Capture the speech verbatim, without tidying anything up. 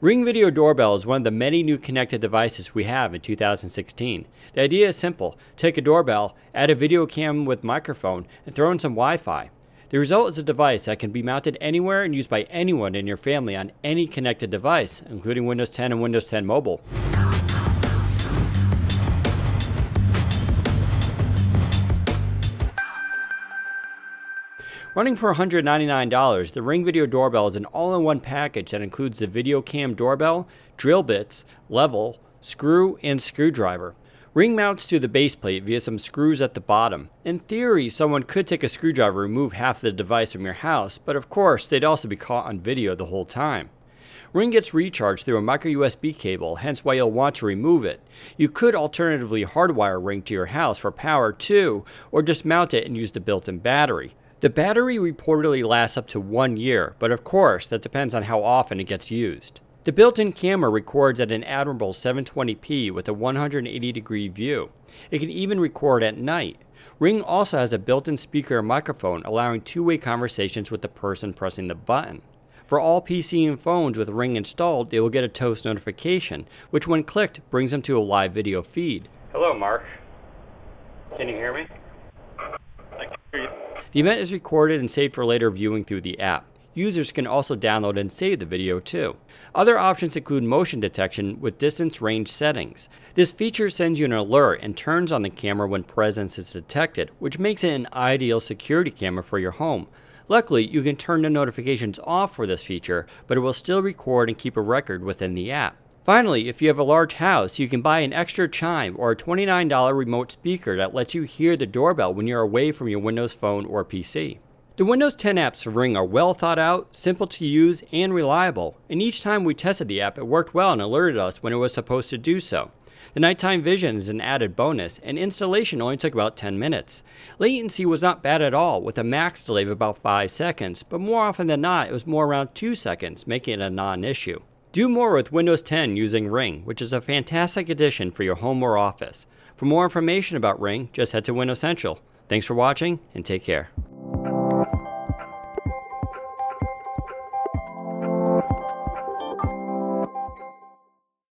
Ring Video Doorbell is one of the many new connected devices we have in two thousand sixteen. The idea is simple. Take a doorbell, add a video cam with microphone, and throw in some Wi-Fi. The result is a device that can be mounted anywhere and used by anyone in your family on any connected device, including Windows ten and Windows ten Mobile. Running for one hundred ninety-nine dollars, the Ring Video Doorbell is an all-in-one package that includes the video cam doorbell, drill bits, level, screw, and screwdriver. Ring mounts to the base plate via some screws at the bottom. In theory, someone could take a screwdriver and remove half the device from your house, but of course, they'd also be caught on video the whole time. Ring gets recharged through a micro U S B cable, hence why you'll want to remove it. You could alternatively hardwire Ring to your house for power too, or just mount it and use the built-in battery. The battery reportedly lasts up to one year, but of course, that depends on how often it gets used. The built-in camera records at an admirable seven twenty p with a one hundred eighty degree view. It can even record at night. Ring also has a built-in speaker and microphone, allowing two-way conversations with the person pressing the button. For all P C and phones with Ring installed, they will get a toast notification, which when clicked, brings them to a live video feed. Hello, Mark. Can you hear me? I can hear you. The event is recorded and saved for later viewing through the app. Users can also download and save the video too. Other options include motion detection with distance range settings. This feature sends you an alert and turns on the camera when presence is detected, which makes it an ideal security camera for your home. Luckily, you can turn the notifications off for this feature, but it will still record and keep a record within the app. Finally, if you have a large house, you can buy an extra chime or a twenty-nine dollar remote speaker that lets you hear the doorbell when you're away from your Windows phone or P C. The Windows ten apps for Ring are well thought out, simple to use, and reliable, and each time we tested the app it worked well and alerted us when it was supposed to do so. The nighttime vision is an added bonus, and installation only took about ten minutes. Latency was not bad at all, with a max delay of about five seconds, but more often than not it was more around two seconds, making it a non-issue. Do more with Windows ten using Ring, which is a fantastic addition for your home or office. For more information about Ring, just head to Windows Central. Thanks for watching, and take care.